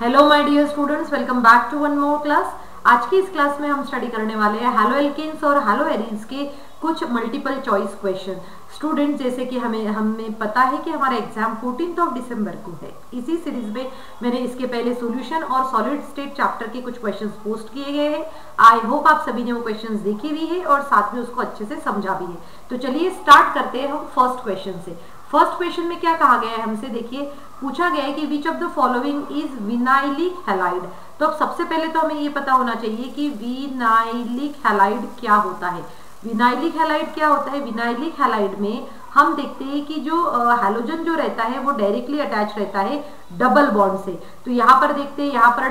Hello my dear students, welcome back to one more class. आज की इस class में हम स्टडी करने वाले हैं हैलो एल्केन्स और हैलो एरीन्स के कुछ मल्टीपल चॉइस क्वेश्चन। स्टूडेंट, जैसे कि हमें पता है कि हमारा एग्जाम 14th ऑफ दिसंबर को है। इसी सीरीज में मैंने इसके पहले सॉल्यूशन और सॉलिड स्टेट चैप्टर के कुछ क्वेश्चंस पोस्ट किए गए हैं। आई होप आप सभी ने वो क्वेश्चंस देखी भी है और साथ में उसको अच्छे से समझा भी है। तो चलिए स्टार्ट करते हैं हम फर्स्ट क्वेश्चन से। फर्स्ट क्वेश्चन में क्या कहा गया है हमसे, देखिए पूछा गया है कि which of the following is vinylic halide. तो अब सबसे पहले तो हमें ये पता होना चाहिए कि विनाइलिक हैलाइड क्या होता है। विनाइलिक हैलाइड क्या होता है? विनाइलिक हैलाइड में हम देखते हैं कि जो हैलोजन जो रहता है वो डायरेक्टली अटैच रहता है डबल बॉन्ड से। तो यहाँ पर देखते हैं, यहाँ पर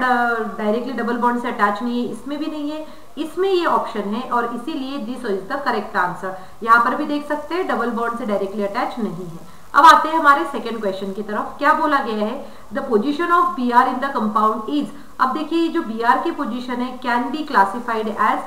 डायरेक्टली डबल बॉन्ड से अटैच नहीं है, इसमें भी नहीं है, इसमें ये ऑप्शन है और इसीलिए this is the correct answer. यहाँ पर भी देख सकते हैं डबल बॉन्ड से डायरेक्टली अटैच नहीं है। अब आते हैं हमारे सेकंड क्वेश्चन की तरफ। क्या बोला गया है? The position of B R in the compound is. अब देखिए जो बी आर की पोजीशन है कैन बी क्लासिफाइड एज,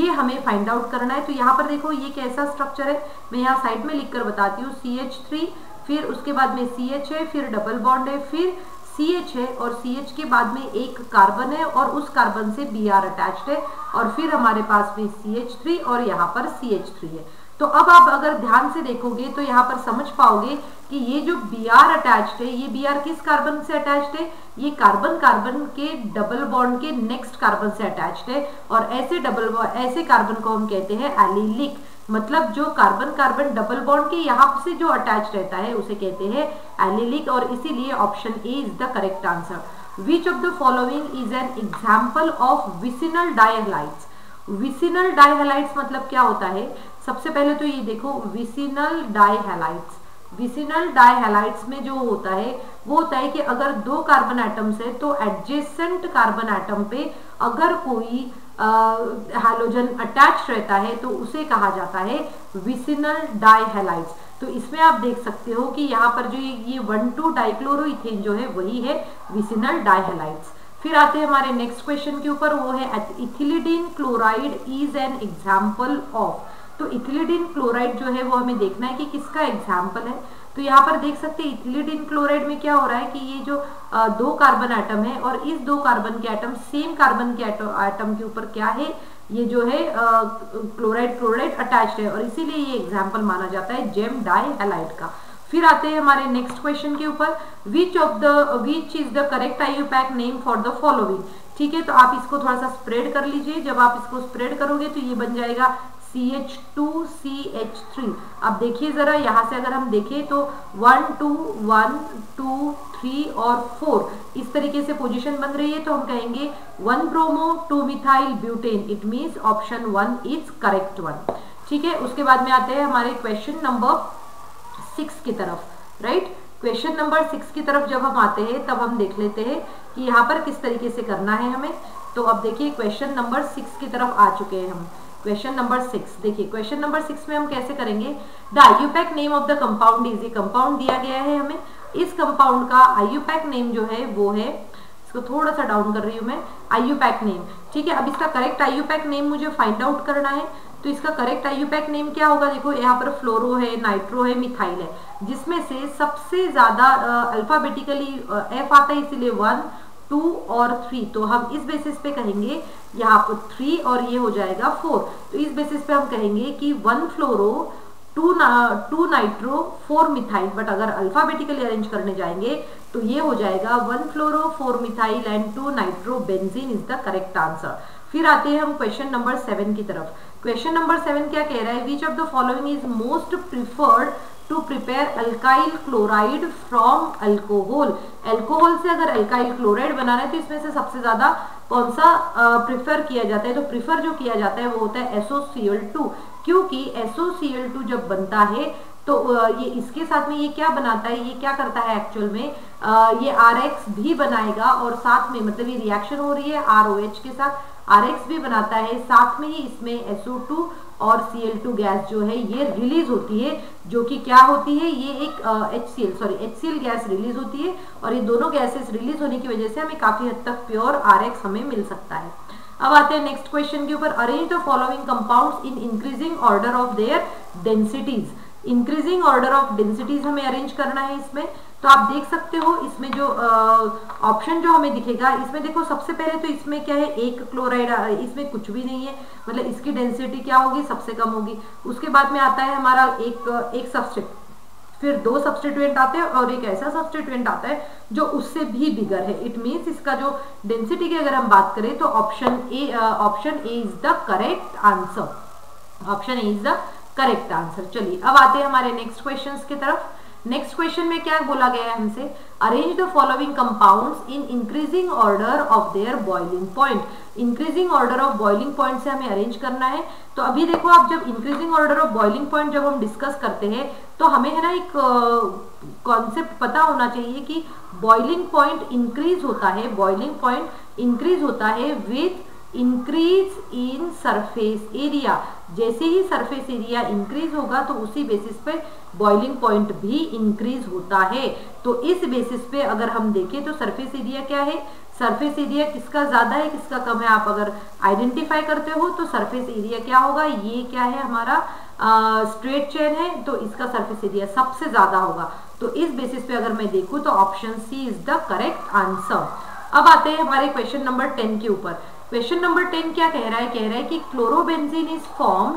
ये हमें फाइंड आउट करना है। तो यहाँ पर देखो ये कैसा स्ट्रक्चर है, मैं यहाँ साइड में लिख कर बताती हूँ। CH3, फिर उसके बाद में CH है, फिर डबल बॉन्ड है, फिर CH है और CH के बाद में एक कार्बन है और उस कार्बन से Br अटैच्ड है और फिर हमारे पास में CH3 और यहाँ पर CH3 है। तो अब आप अगर ध्यान से देखोगे तो यहाँ पर समझ पाओगे कि ये जो Br अटैच्ड है, ये Br किस कार्बन से अटैच्ड है? ये कार्बन के डबल बॉन्ड के नेक्स्ट कार्बन से अटैच्ड है और ऐसे कार्बन को हम कहते हैं एलिलिक। मतलब जो कार्बन डबल बॉन्ड के यहाँ से जो अटैच रहता है उसे कहते हैं एलिलिक और इसीलिए option A is the correct answer. Which of the following is an example of vicinal dihalides. Vicinal dihalides मतलब क्या होता है? सबसे पहले तो ये देखो विसिनल डायहलाइड्स। विसिनल डायहलाइड्स में जो होता है वो होता है कि अगर दो कार्बन एटम्स है तो एडजेसेंट कार्बन एटम पे अगर कोई हैलोजन अटैच रहता है तो उसे कहा जाता है विसिनल डायहलाइड्स। तो इसमें आप देख सकते हो कि यहाँ पर जो ये 1,2 डाइक्लोरोइथेन जो है वही है विसिनल डायहलाइड्स। फिर आते हैं हमारे नेक्स्ट क्वेश्चन के ऊपर, वो है ethylidene chloride is an example of. तो इथिलीडीन क्लोराइड जो है वो हमें देखना है कि किसका एग्जाम्पल है। तो यहाँ पर देख सकते हैं इथिलीडीन क्लोराइड में क्या हो रहा है कि ये जो दो कार्बन एटम है और इस दो कार्बन के एटम सेम कार्बन के एटम के ऊपर क्या है, ये जो है क्लोराइड अटैच्ड है और इसीलिए ये एग्जाम्पल माना जाता है जेम डायहलाइड का। फिर आते हैं हमारे नेक्स्ट क्वेश्चन के ऊपर, which is the correct IUPAC name for the following. ठीक है, तो आप इसको थोड़ा सा स्प्रेड कर लीजिए। जब आप इसको स्प्रेड करोगे तो ये बन जाएगा CH2CH3। अब देखिए जरा यहाँ से अगर हम देखें तो 1, 2, 1, 2, 3 और 4 इस तरीके से पोजीशन बन रही है। तो हम कहेंगे 1 bromo 2 methyl butane. It means option 1 is correct 1। ठीक है, उसके बाद में आते हैं हमारे क्वेश्चन नंबर 6 की तरफ। राइट, क्वेश्चन नंबर 6 की तरफ जब हम आते हैं तब हम देख लेते हैं कि यहाँ पर किस तरीके से करना है हमें। तो अब देखिए क्वेश्चन नंबर 6 की तरफ आ चुके हैं हम। क्वेश्चन नंबर 6 देखिए, क्वेश्चन नंबर 6 में हम कैसे करेंगे the IUPAC name of the compound is. ये कंपाउंड दिया गया है हमें, इस कंपाउंड का आईयूपीएसी नेम जो है वो है, इसको थोड़ा सा डाउन कर रही हूँ मैं, आईयूपीएसी नेम। ठीक है, अब इसका करेक्ट आईयूपीएसी नेम मुझे फाइंड आउट करना है। तो इसका करेक्ट आईयूपीएसी नेम क्या होगा? देखो यहाँ पर फ्लोरो है, नाइट्रो है, मिथाइल है, जिसमें से सबसे ज्यादा अल्फाबेटिकली एफ आता है, इसीलिए 1, 2 और 3। तो हम इस बेसिस पे कहेंगे यहाँ पर 3 और ये हो जाएगा 4। तो इस बेसिस पे हम कहेंगे कि 1 फ्लोरो 2 नाइट्रो 4 मिथाइल। बट अगर अल्फाबेटिकली अरेंज करने जाएंगे तो ये हो जाएगा 1 fluoro 4 methyl and 2 nitro benzene is the correct answer. फिर आते हैं हम क्वेश्चन नंबर 7 की तरफ। क्वेश्चन नंबर 7 क्या कह रहा है? विच of the following is most preferred to prepare alkyl chloride from alcohol. Alcohol से अगर अल्काइल क्लोराइड बनाना है तो इसमें से सबसे ज्यादा कौन सा प्रिफर किया जाता है? तो प्रिफर जो किया जाता है वो होता है SOCl2, क्योंकि SOCl2 जब बनता है तो ये इसके साथ में ये क्या बनाता है, ये क्या करता है एक्चुअल में, ये RX भी बनाएगा और साथ में मतलब ये रिएक्शन हो रही है ROH के साथ, RX भी बनाता है, साथ में ही इसमें SO2 और Cl2 गैस जो है ये रिलीज होती है, जो कि क्या होती है, ये एक HCl गैस रिलीज होती है और ये दोनों गैसेस रिलीज होने की वजह से हमें काफी हद तक प्योर RX हमें मिल सकता है। अब आते हैं नेक्स्ट क्वेश्चन के ऊपर, arrange the following compounds in increasing order of their densities. Increasing order of densities हमें अरेंज करना है इसमें। तो आप देख सकते हो इसमें जो ऑप्शन जो हमें दिखेगा, इसमें देखो सबसे पहले तो इसमें क्या है, एक क्लोराइड, इसमें कुछ भी नहीं है, मतलब इसकी डेंसिटी क्या होगी, सबसे कम होगी। उसके बाद में आता है हमारा एक सब्सट्रेट, फिर दो सब्सटीट्यूएंट आते हैं और एक ऐसा सब्सटीट्यूएंट आता है जो उससे भी बिगर है। इट मींस इसका जो डेंसिटी की अगर हम बात करें तो option A is the correct answer, option A is the correct answer. चलिए अब आते हैं हमारे नेक्स्ट क्वेश्चंस की तरफ। नेक्स्ट क्वेश्चन में क्या बोला गया है हमसे, arrange the following compounds in increasing order of their boiling point. Increasing order of boiling point से हमें अरेंज करना है। तो अभी देखो आप जब increasing order of boiling point जब हम डिस्कस करते हैं तो हमें है ना एक कॉन्सेप्ट पता होना चाहिए कि बॉइलिंग पॉइंट इंक्रीज होता है, बॉइलिंग पॉइंट इंक्रीज होता है with increase in surface area. जैसे ही सरफेस एरिया इंक्रीज होगा तो उसी बेसिस पे बॉइलिंग पॉइंट भी इंक्रीज होता है। तो इस बेसिस पे अगर हम देखें तो सरफेस एरिया क्या है, सरफेस एरिया किसका ज़्यादा है किसका कम है, आप अगर आइडेंटिफाई करते हो तो सरफेस एरिया क्या होगा, ये क्या है हमारा स्ट्रेट चेन है तो इसका सरफेस एरिया सबसे ज़्यादा होगा। तो इस बेसिस पे अगर मैं देखूँ तो option C is the correct answer. अब आते हैं हमारे क्वेश्चन नंबर 10 के ऊपर। क्वेश्चन नंबर 10 क्या कह रहा है, कह रहा है कि chlorobenzene is formed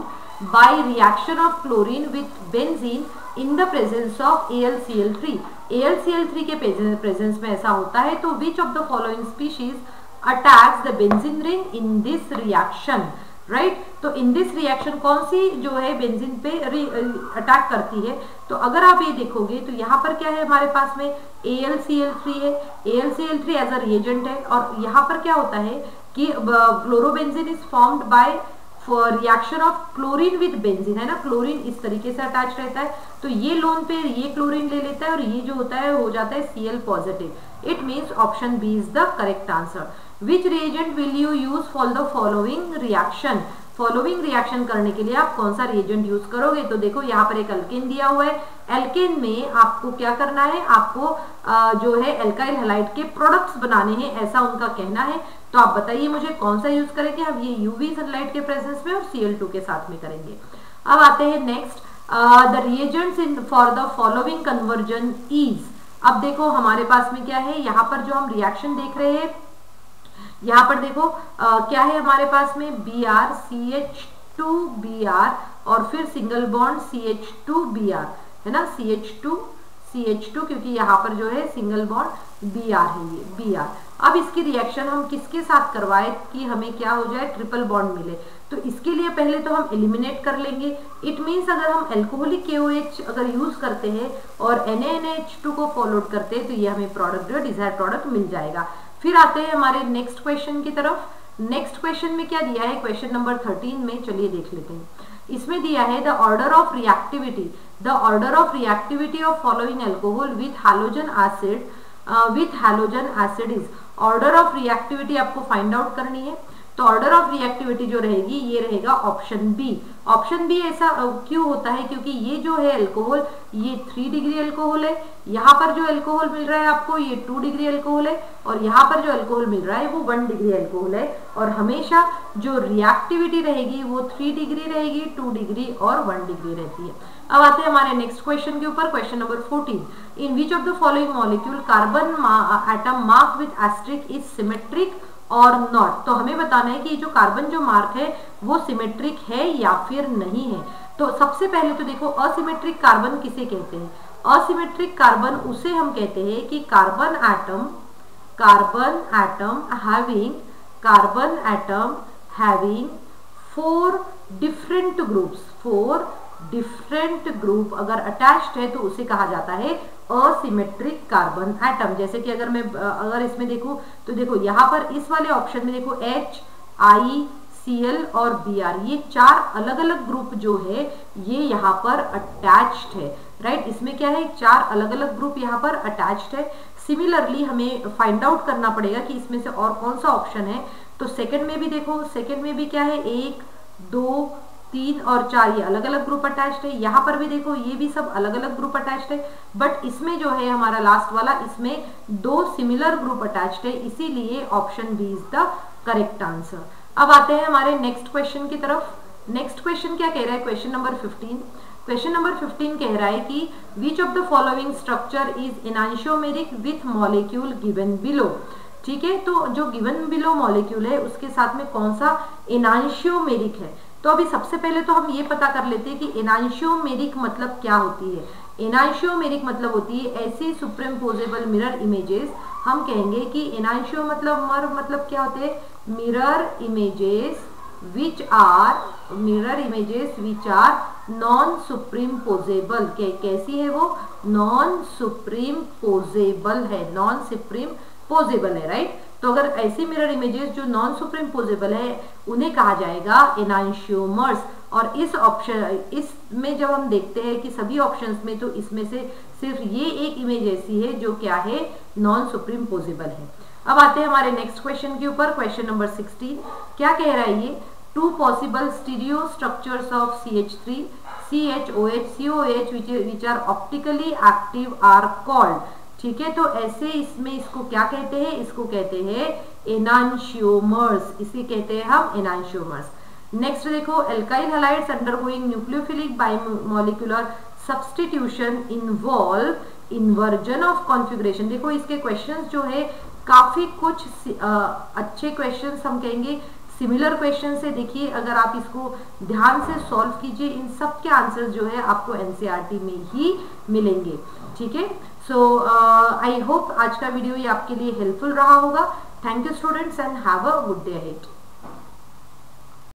by reaction of chlorine with benzene in the presence of AlCl3। AlCl3 के प्रेजेंस में ऐसा होता है तो which of the following species attacks the benzene ring in this reaction, right. तो इन दिस रिएक्शन कौन सी जो है बेंजीन पे अटैक करती है। तो अगर आप ये देखोगे तो यहाँ पर क्या है हमारे पास में AlCl3 है, AlCl3 एज अ रिएजेंट है और यहाँ पर क्या होता है कि chlorobenzene is formed by reaction of chlorine with benzene, है ना, क्लोरीन इस तरीके से अटैच रहता है तो ये लोन पे ये क्लोरीन ले लेता है और ये जो होता है हो जाता है Cl positive. It means option B is the correct answer. Which reagent will you use for the following reaction, following reaction करने के लिए आप कौन सा रिएजेंट यूज करोगे। तो देखो यहाँ पर एक एल्केन दिया हुआ है, एल्केन में आपको क्या करना है, आपको जो है एल्काइल हैलाइड के प्रोडक्ट्स बनाने हैं, ऐसा उनका कहना है। तो आप बताइए मुझे कौन सा यूज करेंगे, हम ये यूवी सनलाइट के प्रेजेंस में और Cl2 के साथ में करेंगे। अब आते हैं next, the reagents in for the following conversion is. अब देखो हमारे पास में क्या है, यहाँ पर जो हम रिएक्शन देख रहे हैं यहाँ पर देखो क्या है हमारे पास में BrCH2Br और फिर सिंगल बॉन्ड CH2Br, है ना, CH2 क्योंकि यहाँ पर जो है सिंगल बॉन्ड Br है, ये Br। अब इसकी रिएक्शन हम किसके साथ करवाएं कि हमें क्या हो जाए, ट्रिपल बॉन्ड मिले। तो इसके लिए पहले तो हम एलिमिनेट कर लेंगे। इट मीन्स अगर हम एल्कोहलिक KOH अगर यूज़ करते हैं और NaNH2 को फॉलोड करते हैं तो ये हमें प्रोडक्ट जो डिजायर्ड प्रोडक्ट मिल जाएगा। फिर आते हैं हमारे नेक्स्ट क्वेश्चन की तरफ। नेक्स्ट क्वेश्चन में क्या दिया है, क्वेश्चन नंबर 13 में, चलिए देख लेते हैं। इसमें दिया है the order of reactivity, the order of reactivity of following alcohol with halogen acid is. Order of reactivity आपको फाइंड आउट करनी है। तो ऑर्डर ऑफ रिएक्टिविटी जो रहेगी ये रहेगा ऑप्शन बी। ऑप्शन बी ऐसा क्यों होता है, क्योंकि ये जो है अल्कोहल ये 3 डिग्री अल्कोहल है, यहाँ पर जो अल्कोहल मिल रहा है आपको ये 2 डिग्री अल्कोहल है और यहाँ पर जो अल्कोहल मिल रहा है वो 1 डिग्री अल्कोहल है। और हमेशा जो रिएक्टिविटी रहेगी वो 3 डिग्री रहेगी, 2 डिग्री और 1 डिग्री रहती है। अब आते हैं हमारे नेक्स्ट क्वेश्चन के ऊपर, question number 14। In which of the following molecule carbon atom mark with asterisk is symmetric और नॉट। तो हमें बताना है कि ये जो कार्बन जो मार्क है वो सिमेट्रिक है या फिर नहीं है। तो सबसे पहले तो देखो असिमेट्रिक कार्बन किसे कहते हैं, असिमेट्रिक कार्बन उसे हम कहते हैं कि carbon atom having 4 different group अगर अटैच्ड है तो उसे कहा जाता है असिमेट्रिक कार्बन एटम। जैसे कि अगर मैं इसमें देखूं तो देखो यहाँ पर इस वाले ऑप्शन में देखो H I Cl और Br, ये 4 अलग अलग ग्रुप जो है ये यहाँ पर अटैच्ड है, राइट। इसमें क्या है 4 अलग अलग ग्रुप यहाँ पर अटैच्ड है। सिमिलरली हमें फाइंड आउट करना पड़ेगा कि इसमें से और कौन सा ऑप्शन है। तो सेकंड में भी देखो, सेकंड में भी क्या है 1, 2, 3 और 4 ये अलग अलग ग्रुप अटैच्ड है। यहाँ पर भी देखो ये भी सब अलग अलग ग्रुप अटैच्ड है, बट इसमें जो है हमारा लास्ट वाला इसमें 2 सिमिलर ग्रुप अटैच्ड है, इसीलिए option B is the correct answer. अब आते हैं हमारे नेक्स्ट क्वेश्चन की तरफ। नेक्स्ट क्वेश्चन क्या कह रहा है, क्वेश्चन नंबर 15। क्वेश्चन नंबर 15 कह रहा है कि which of the following structure is enantiomeric with molecule given below. ठीक है, तो जो गिवन बिलो मॉलिक्यूल है उसके साथ में कौन सा एनाइसोमेरिक है। तो अभी सबसे पहले तो हम ये पता कर लेते हैं कि एनाइसोमेरिक मतलब क्या होती है। एनाइसोमेरिक मतलब होती है ऐसी सुपरइम्पोजेबल मिरर इमेजेस। हम कहेंगे कि एनाइसो मतलब मर मतलब क्या होते हैं mirror images which are non superimposable. कैसी है वो? नॉन सुपरइम्पोजेबल है, नॉन सुपरइम्पोजेबल है, राइट। तो अगर ऐसे मिरर इमेजेस जो नॉन सुपरइम्पोजेबल है उन्हें कहा जाएगा एनाइसोमर्स। और इस ऑप्शन इसमें जब हम देखते हैं कि सभी ऑप्शंस में, तो इसमें से सिर्फ ये एक इमेज ऐसी है जो क्या है नॉन सुपरइम्पोजेबल है। अब आते हैं हमारे नेक्स्ट क्वेश्चन के ऊपर। क्वेश्चन नंबर 16 क्या कह रहा है ये? Two possible stereo structures of CH3 CHOH COH which are optically active are called. ठीक है, तो ऐसे इसमें इसको क्या कहते हैं? इसको कहते हैं एनाइसोमर्स। इसे कहते हैं हम एनाइसोमर्स। नेक्स्ट देखो, alkyl halides undergoing nucleophilic bimolecular substitution involve inversion of configuration. देखो इसके क्वेश्चंस जो है काफी कुछ अच्छे क्वेश्चंस, हम कहेंगे सिमिलर क्वेश्चन से। देखिए अगर आप इसको ध्यान से सॉल्व कीजिए, इन सब के आंसर जो है आपको एनसीईआरटी में ही मिलेंगे। ठीक है, सो आई होप आज का वीडियो ये आपके लिए हेल्पफुल रहा होगा। Thank you students and have a good day ahead.